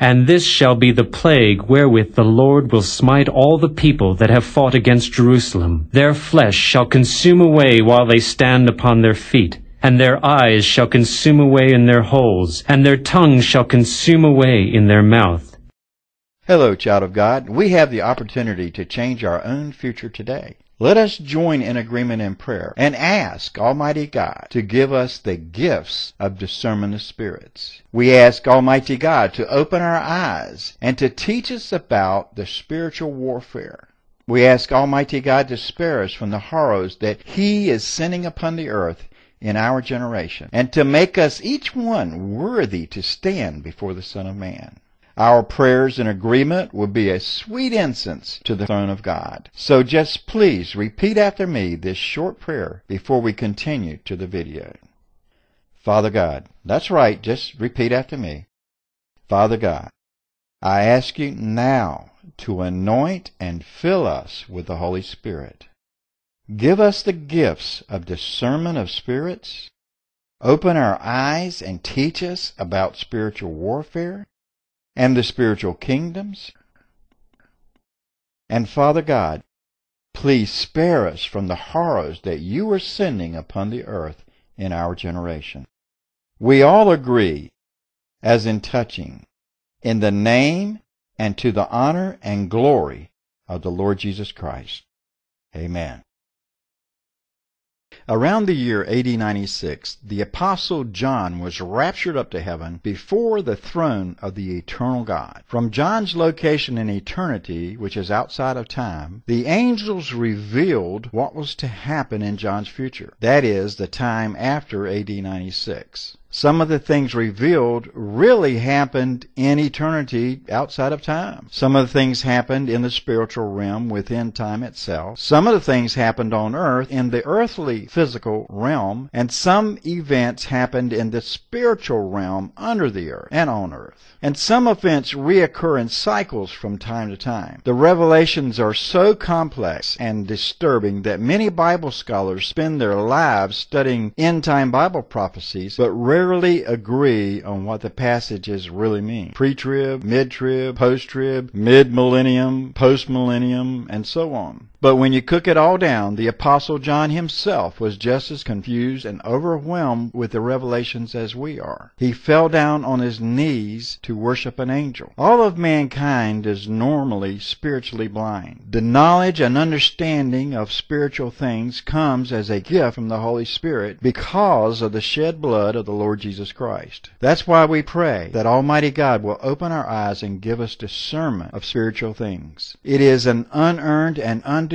And this shall be the plague wherewith the Lord will smite all the people that have fought against Jerusalem. Their flesh shall consume away while they stand upon their feet, and their eyes shall consume away in their holes, and their tongue shall consume away in their mouth. Hello, child of God. We have the opportunity to change our own future today. Let us join in agreement in prayer and ask Almighty God to give us the gifts of discernment of spirits. We ask Almighty God to open our eyes and to teach us about the spiritual warfare. We ask Almighty God to spare us from the horrors that He is sending upon the earth in our generation, and to make us each one worthy to stand before the Son of Man. Our prayers in agreement will be a sweet incense to the throne of God. So just please repeat after me this short prayer before we continue to the video. Father God, that's right, just repeat after me. Father God, I ask you now to anoint and fill us with the Holy Spirit. Give us the gifts of discernment of spirits. Open our eyes and teach us about spiritual warfare and the spiritual kingdoms. And Father God, please spare us from the horrors that you are sending upon the earth in our generation. We all agree, as in touching, in the name and to the honor and glory of the Lord Jesus Christ. Amen. Around the year AD 96, the Apostle John was raptured up to heaven before the throne of the eternal God. From John's location in eternity, which is outside of time, the angels revealed what was to happen in John's future. That is, the time after AD 96. Some of the things revealed really happened in eternity outside of time. Some of the things happened in the spiritual realm within time itself. Some of the things happened on earth in the earthly physical realm. And some events happened in the spiritual realm under the earth and on earth. And some events reoccur in cycles from time to time. The revelations are so complex and disturbing that many Bible scholars spend their lives studying end-time Bible prophecies, but rarely agree on what the passages really mean. Pre-trib, mid-trib, post-trib, mid-millennium, post-millennium, and so on. But when you cook it all down, the Apostle John himself was just as confused and overwhelmed with the revelations as we are. He fell down on his knees to worship an angel. All of mankind is normally spiritually blind. The knowledge and understanding of spiritual things comes as a gift from the Holy Spirit because of the shed blood of the Lord Jesus Christ. That's why we pray that Almighty God will open our eyes and give us discernment of spiritual things. It is an unearned and undeserved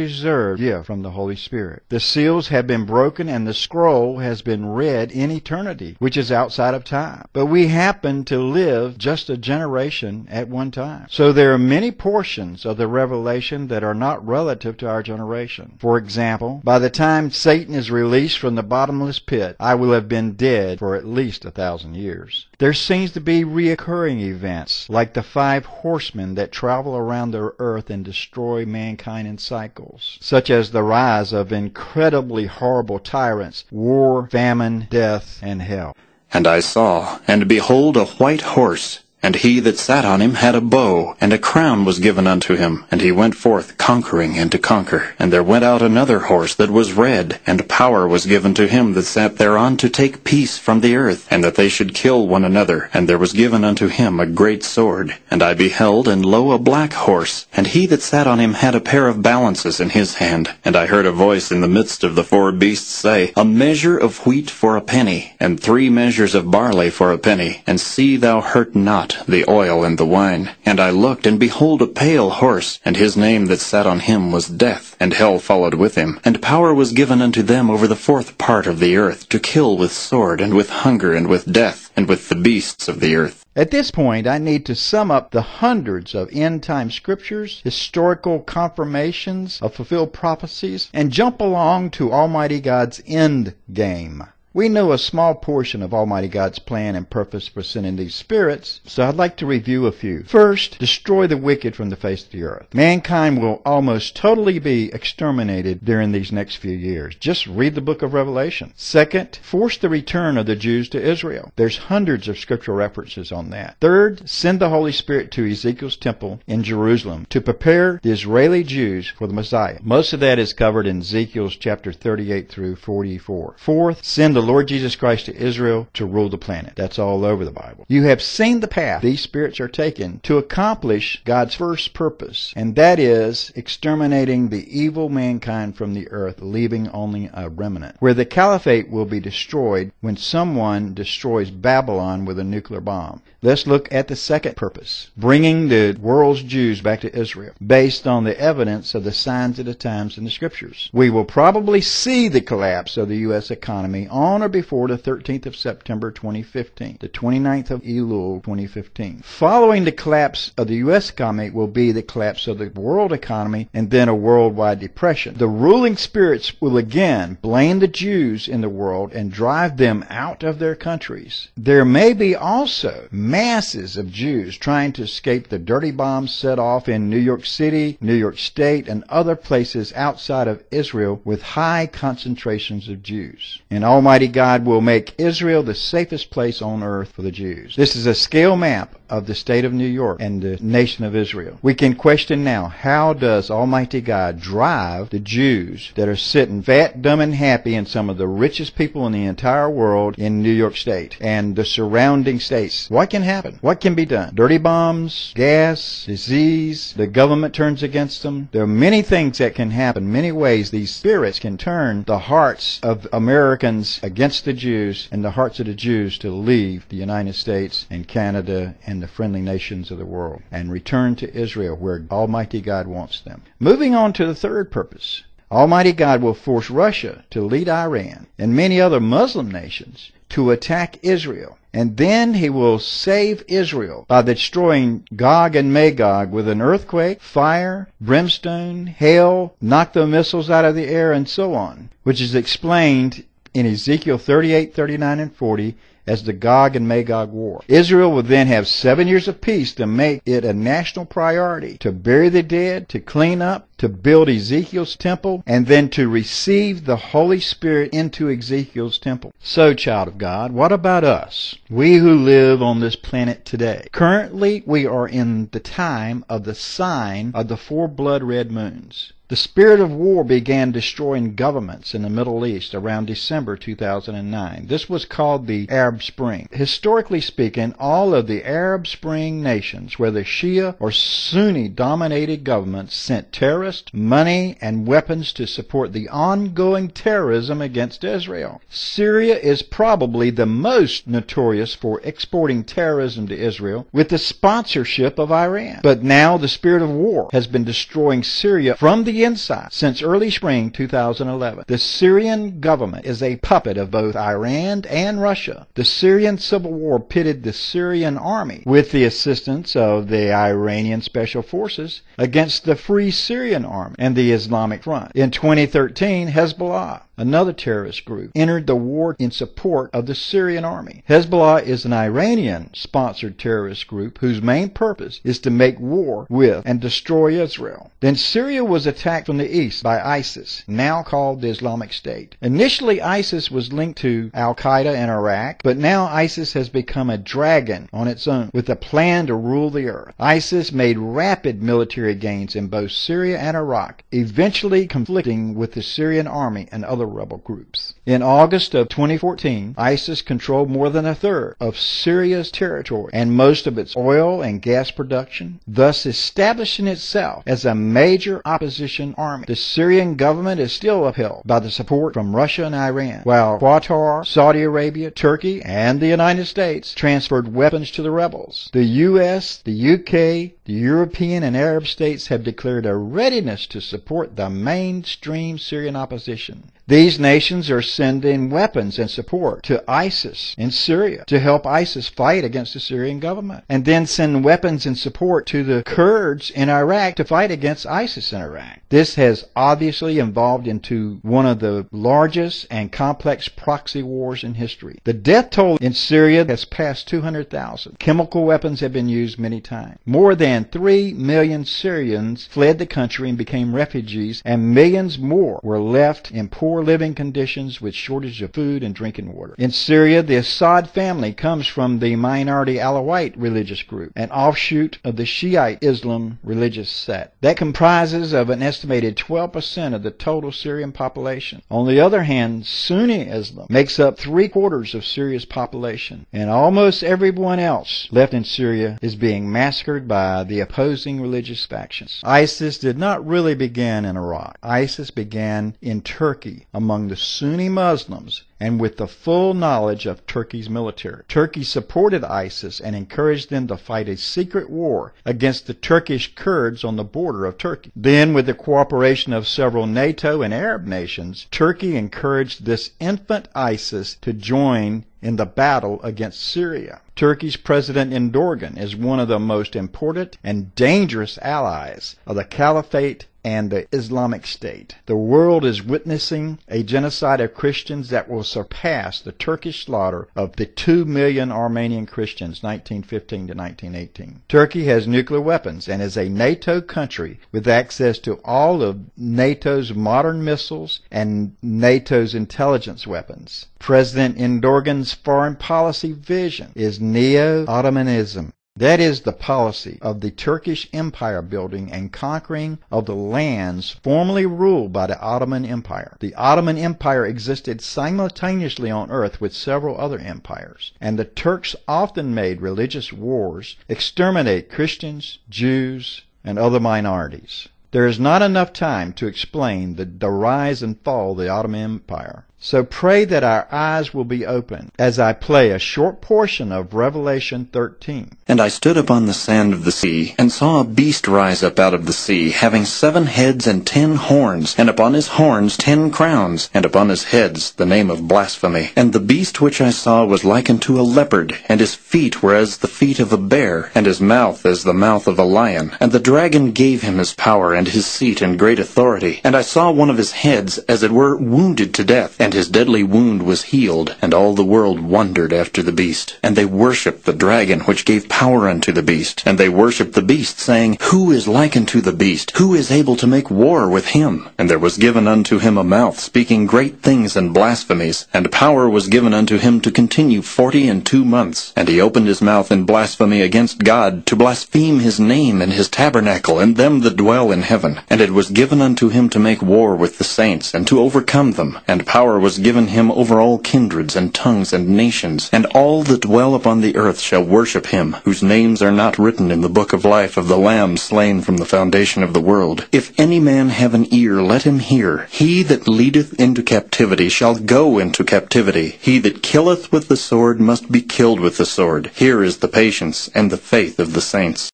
gift from the Holy Spirit. The seals have been broken and the scroll has been read in eternity, which is outside of time. But we happen to live just a generation at one time. So there are many portions of the revelation that are not relative to our generation. For example, by the time Satan is released from the bottomless pit, I will have been dead for at least 1,000 years. There seems to be reoccurring events like the 5 horsemen that travel around the earth and destroy mankind in cycles, such as the rise of incredibly horrible tyrants, war, famine, death, and hell. And I saw, and behold, a white horse, and he that sat on him had a bow, and a crown was given unto him, and he went forth conquering and to conquer. And there went out another horse that was red, and power was given to him that sat thereon to take peace from the earth, and that they should kill one another. And there was given unto him a great sword. And I beheld, and lo, a black horse, and he that sat on him had a pair of balances in his hand. And I heard a voice in the midst of the 4 beasts say, A measure of wheat for a penny, and 3 measures of barley for a penny, and see thou hurt not the oil and the wine. And I looked, and behold a pale horse, and his name that sat on him was Death, and hell followed with him. And power was given unto them over the 4th part of the earth, to kill with sword, and with hunger, and with death, and with the beasts of the earth. At this point, I need to sum up the hundreds of end-time scriptures, historical confirmations of fulfilled prophecies, and jump along to Almighty God's end game. We know a small portion of Almighty God's plan and purpose for sending these spirits, so I'd like to review a few. First, destroy the wicked from the face of the earth. Mankind will almost totally be exterminated during these next few years. Just read the book of Revelation. Second, force the return of the Jews to Israel. There's hundreds of scriptural references on that. Third, send the Holy Spirit to Ezekiel's temple in Jerusalem to prepare the Israeli Jews for the Messiah. Most of that is covered in Ezekiel's chapter 38 through 44. Fourth, send the Lord Jesus Christ to Israel to rule the planet. That's all over the Bible. You have seen the path these spirits are taking to accomplish God's first purpose, and that is exterminating the evil mankind from the earth, leaving only a remnant, where the caliphate will be destroyed when someone destroys Babylon with a nuclear bomb. Let's look at the second purpose, bringing the world's Jews back to Israel, based on the evidence of the signs of the times in the scriptures. We will probably see the collapse of the U.S. economy on or before the 13th of September 2015, the 29th of Elul 2015. Following the collapse of the U.S. economy will be the collapse of the world economy and then a worldwide depression. The ruling spirits will again blame the Jews in the world and drive them out of their countries. There may be also masses of Jews trying to escape the dirty bombs set off in New York City, New York State, and other places outside of Israel with high concentrations of Jews. And Almighty God will make Israel the safest place on earth for the Jews. This is a scale map of the state of New York and the nation of Israel. We can question now, how does Almighty God drive the Jews that are sitting fat, dumb, and happy in some of the richest people in the entire world in New York State and the surrounding states? What can happen? What can be done? Dirty bombs, gas, disease, the government turns against them. There are many things that can happen, many ways these spirits can turn the hearts of Americans against the Jews and the hearts of the Jews to leave the United States and Canada and the friendly nations of the world and return to Israel where Almighty God wants them. Moving on to the third purpose, Almighty God will force Russia to lead Iran and many other Muslim nations to attack Israel. And then he will save Israel by destroying Gog and Magog with an earthquake, fire, brimstone, hail, knock the missiles out of the air, and so on, which is explained in Ezekiel 38, 39, and 40 as the Gog and Magog war. Israel will then have 7 years of peace to make it a national priority to bury the dead, to clean up, to build Ezekiel's temple, and then to receive the Holy Spirit into Ezekiel's temple. So, child of God, what about us? We who live on this planet today. Currently, we are in the time of the sign of the four blood red moons. The spirit of war began destroying governments in the Middle East around December 2009. This was called the Arab Spring. Historically speaking, all of the Arab Spring nations, whether Shia or Sunni-dominated governments, sent terrorists, money, and weapons to support the ongoing terrorism against Israel. Syria is probably the most notorious for exporting terrorism to Israel with the sponsorship of Iran. But now the spirit of war has been destroying Syria from the inside since early spring 2011. The Syrian government is a puppet of both Iran and Russia. The Syrian civil war pitted the Syrian army with the assistance of the Iranian special forces against the Free Syrian Army and the Islamic Front. In 2013, Hezbollah, another terrorist group, entered the war in support of the Syrian army. Hezbollah is an Iranian-sponsored terrorist group whose main purpose is to make war with and destroy Israel. Then Syria was attacked from the east by ISIS, now called the Islamic State. Initially, ISIS was linked to Al Qaeda in Iraq, but now ISIS has become a dragon on its own with a plan to rule the earth. ISIS made rapid military gains in both Syria and Iraq, eventually conflicting with the Syrian army and other rebel groups. In August of 2014, ISIS controlled more than a third of Syria's territory and most of its oil and gas production, thus establishing itself as a major opposition army. The Syrian government is still upheld by the support from Russia and Iran, while Qatar, Saudi Arabia, Turkey, and the United States transferred weapons to the rebels. The U.S., the U.K., The European and Arab states have declared a readiness to support the mainstream Syrian opposition. These nations are sending weapons and support to ISIS in Syria to help ISIS fight against the Syrian government, and then send weapons and support to the Kurds in Iraq to fight against ISIS in Iraq. This has obviously evolved into one of the largest and complex proxy wars in history. The death toll in Syria has passed 200,000. Chemical weapons have been used many times. More than 3 million Syrians fled the country and became refugees, and millions more were left in poor living conditions with shortage of food and drinking water. In Syria, the Assad family comes from the minority Alawite religious group, an offshoot of the Shiite Islam religious sect that comprises of an estimated 12% of the total Syrian population. On the other hand, Sunni Islam makes up 3/4 of Syria's population, and almost everyone else left in Syria is being massacred by the opposing religious factions. ISIS did not really begin in Iraq. ISIS began in Turkey among the Sunni Muslims, and with the full knowledge of Turkey's military. Turkey supported ISIS and encouraged them to fight a secret war against the Turkish Kurds on the border of Turkey. Then, with the cooperation of several NATO and Arab nations, Turkey encouraged this infant ISIS to join in the battle against Syria. Turkey's President Erdogan is one of the most important and dangerous allies of the Caliphate and the Islamic State. The world is witnessing a genocide of Christians that will surpass the Turkish slaughter of the 2 million Armenian Christians 1915 to 1918. Turkey has nuclear weapons and is a NATO country with access to all of NATO's modern missiles and NATO's intelligence weapons. President Erdogan's foreign policy vision is neo-Ottomanism. That is the policy of the Turkish empire building and conquering of the lands formerly ruled by the Ottoman Empire. The Ottoman Empire existed simultaneously on earth with several other empires, and the Turks often made religious wars, exterminate Christians, Jews, and other minorities. There is not enough time to explain the rise and fall of the Ottoman Empire. So pray that our eyes will be open as I play a short portion of Revelation 13. And I stood upon the sand of the sea, and saw a beast rise up out of the sea, having 7 heads and 10 horns, and upon his horns 10 crowns, and upon his heads the name of blasphemy. And the beast which I saw was like unto a leopard, and his feet were as the feet of a bear, and his mouth as the mouth of a lion. And the dragon gave him his power, and his seat, and great authority. And I saw one of his heads, as it were, wounded to death, and his deadly wound was healed, and all the world wondered after the beast. And they worshipped the dragon, which gave power unto the beast. And they worshipped the beast, saying, Who is like unto the beast? Who is able to make war with him? And there was given unto him a mouth, speaking great things and blasphemies. And power was given unto him to continue 42 months. And he opened his mouth in blasphemy against God, to blaspheme his name, and his tabernacle, and them that dwell in heaven. And it was given unto him to make war with the saints, and to overcome them. And power was given him over all kindreds and tongues and nations, and all that dwell upon the earth shall worship him, whose names are not written in the book of life of the Lamb slain from the foundation of the world. If any man have an ear, let him hear. He that leadeth into captivity shall go into captivity. He that killeth with the sword must be killed with the sword. Here is the patience and the faith of the saints.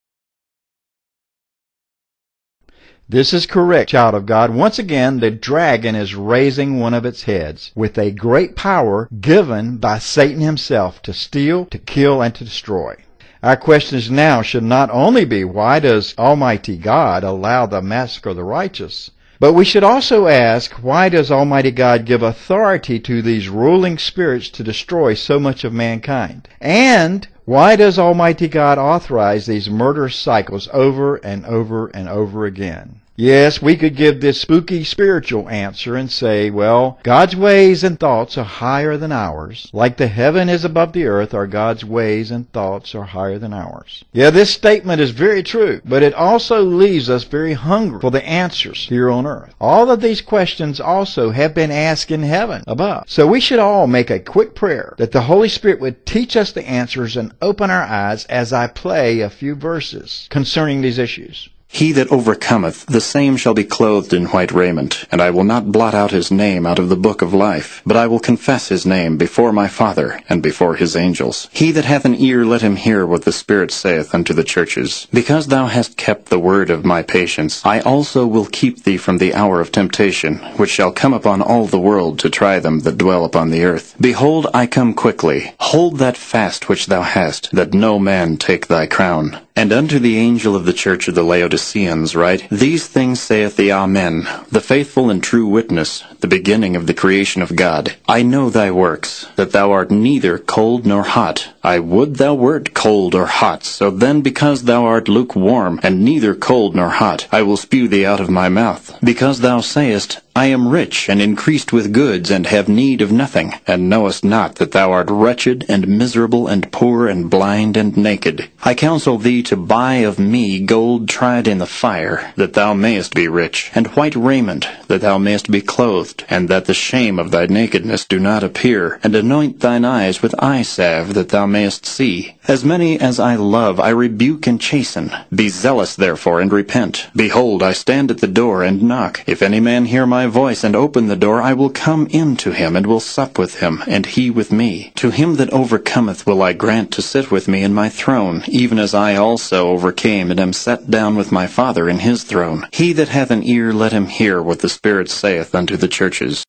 This is correct, child of God. Once again, the dragon is raising one of its heads with a great power given by Satan himself to steal, to kill, and to destroy. Our questions now should not only be, why does Almighty God allow the massacre of the righteous? But we should also ask, why does Almighty God give authority to these ruling spirits to destroy so much of mankind? And why does Almighty God authorize these murderous cycles over and over and over again? Yes, we could give this spooky spiritual answer and say, well, God's ways and thoughts are higher than ours. Like the heaven is above the earth, our God's ways and thoughts are higher than ours. Yeah, this statement is very true, but it also leaves us very hungry for the answers here on earth. All of these questions also have been asked in heaven above. So we should all make a quick prayer that the Holy Spirit would teach us the answers and open our eyes as I play a few verses concerning these issues. He that overcometh, the same shall be clothed in white raiment, and I will not blot out his name out of the book of life, but I will confess his name before my Father, and before his angels. He that hath an ear, let him hear what the Spirit saith unto the churches. Because thou hast kept the word of my patience, I also will keep thee from the hour of temptation, which shall come upon all the world to try them that dwell upon the earth. Behold, I come quickly. Hold that fast which thou hast, that no man take thy crown. And unto the angel of the church of the Laodiceans write, These things saith the Amen, the faithful and true witness, the beginning of the creation of God. I know thy works, that thou art neither cold nor hot. I would thou wert cold or hot. So then, because thou art lukewarm, and neither cold nor hot, I will spew thee out of my mouth. Because thou sayest, I am rich, and increased with goods, and have need of nothing, and knowest not that thou art wretched, and miserable, and poor, and blind, and naked. I counsel thee to buy of me gold tried in the fire, that thou mayest be rich, and white raiment, that thou mayest be clothed, and that the shame of thy nakedness do not appear, and anoint thine eyes with eye salve, that thou mayest see. As many as I love, I rebuke and chasten. Be zealous, therefore, and repent. Behold, I stand at the door and knock. If any man hear my voice and open the door, I will come in to him, and will sup with him, and he with me. To him that overcometh will I grant to sit with me in my throne, even as I also overcame and am set down with my Father in his throne. He that hath an ear, let him hear what the Spirit saith unto the churches.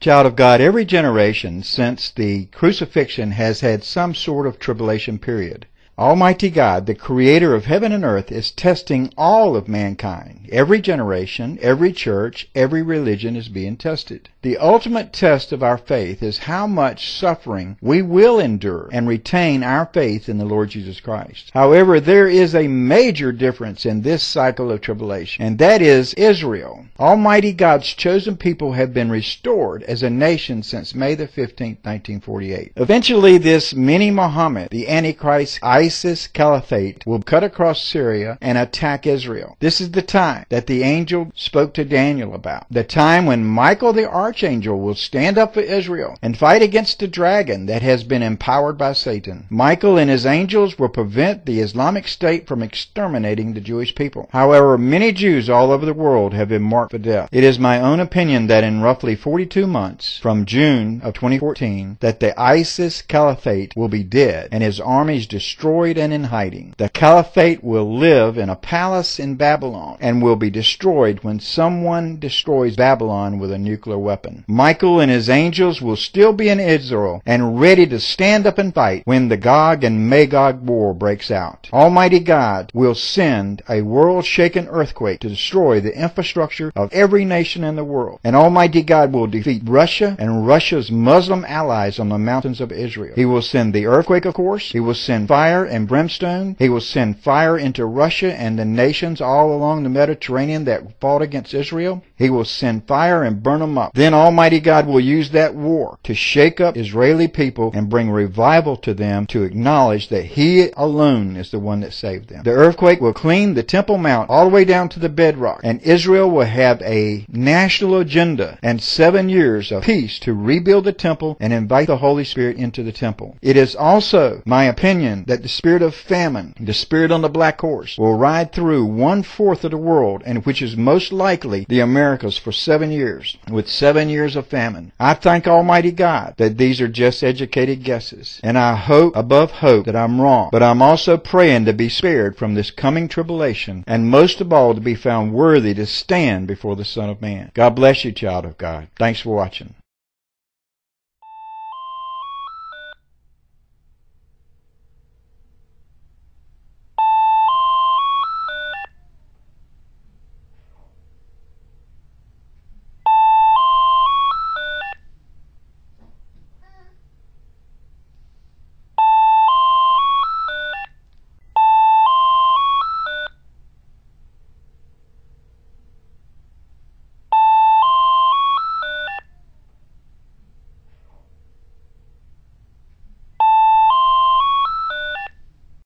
Child of God, every generation since the crucifixion has had some sort of tribulation period. Almighty God, the creator of heaven and earth, is testing all of mankind. Every generation, every church, every religion is being tested. The ultimate test of our faith is how much suffering we will endure and retain our faith in the Lord Jesus Christ. However, there is a major difference in this cycle of tribulation, and that is Israel. Almighty God's chosen people have been restored as a nation since May the 15th, 1948. Eventually, this mini Muhammad, the Antichrist, ISIS caliphate will cut across Syria and attack Israel. This is the time that the angel spoke to Daniel about. The time when Michael the Archangel will stand up for Israel and fight against the dragon that has been empowered by Satan. Michael and his angels will prevent the Islamic State from exterminating the Jewish people. However, many Jews all over the world have been marked for death. It is my own opinion that in roughly 42 months from June of 2014 that the ISIS caliphate will be dead and his armies destroyed and in hiding. The caliphate will live in a palace in Babylon and will be destroyed when someone destroys Babylon with a nuclear weapon. Michael and his angels will still be in Israel and ready to stand up and fight when the Gog and Magog war breaks out. Almighty God will send a world-shaking earthquake to destroy the infrastructure of every nation in the world. And Almighty God will defeat Russia and Russia's Muslim allies on the mountains of Israel. He will send the earthquake, of course. He will send fire and brimstone. He will send fire into Russia and the nations all along the Mediterranean that fought against Israel. He will send fire and burn them up. Then Almighty God will use that war to shake up Israeli people and bring revival to them to acknowledge that He alone is the one that saved them. The earthquake will clean the Temple Mount all the way down to the bedrock, and Israel will have a national agenda and 7 years of peace to rebuild the temple and invite the Holy Spirit into the temple. It is also my opinion that the spirit of famine, the spirit on the black horse, will ride through 1/4 of the world, and which is most likely the Americas, for 7 years, with 7 years of famine. I thank Almighty God that these are just educated guesses, and I hope above hope that I'm wrong, but I'm also praying to be spared from this coming tribulation, and most of all to be found worthy to stand before the Son of Man. God bless you, child of God. Thanks for watching.